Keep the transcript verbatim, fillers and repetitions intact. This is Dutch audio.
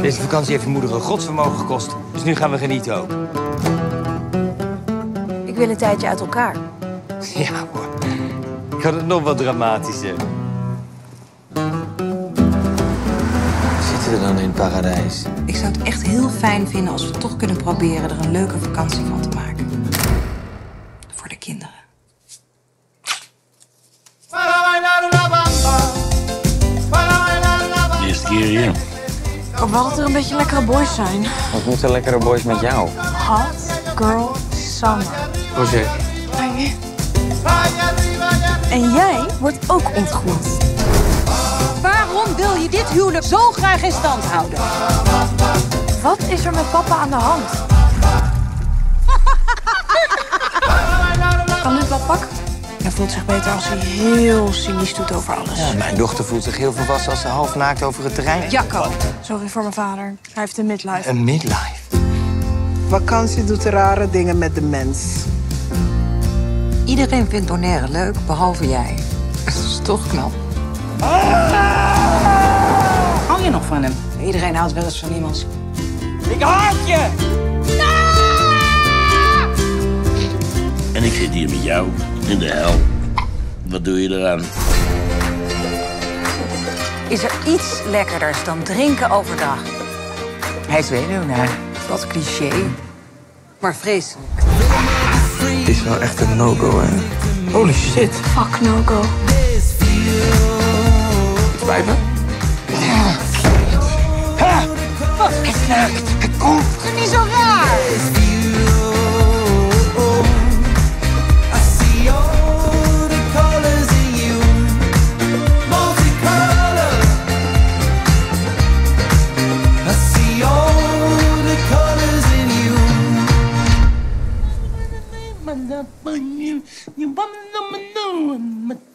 Deze vakantie heeft je moeder een godsvermogen gekost. Dus nu gaan we genieten ook. Ik wil een tijdje uit elkaar. Ja hoor. Ik had het nog wat dramatischer. Zitten we dan in het paradijs? Ik zou het echt heel fijn vinden als we toch kunnen proberen er een leuke vakantie van te maken. Voor de kinderen. De eerste keer hier. Ik hoop wel dat er een beetje lekkere boys zijn. Wat moeten lekkere boys met jou? Hot Girl Summer. Roger. En jij wordt ook ontgroend. Waarom wil je dit huwelijk zo graag in stand houden? Wat is er met papa aan de hand? Kan dit wel pakken? Hij voelt zich beter als hij heel cynisch doet over alles. Ja, mijn dochter voelt zich heel volwassen als ze half naakt over het terrein. Jacco. Sorry voor mijn vader. Hij heeft een midlife. Een midlife? Vakantie doet rare dingen met de mens. Iedereen vindt Bonaire leuk, behalve jij. Dat is toch knap. Ah! Hou je nog van hem? Iedereen houdt wel eens van iemand. Ik haat je! Ah! En ik zit hier met jou, in de hel. Wat doe je eraan? Is er iets lekkerders dan drinken overdag? Hij is weduwnaar. Wat cliché, maar vreselijk. Het is wel echt een no-go, hè? Holy shit. Fuck no-go. Twijfel? Ja. Ha! Wat geknaakt. Het komt. Het is niet zo raar. But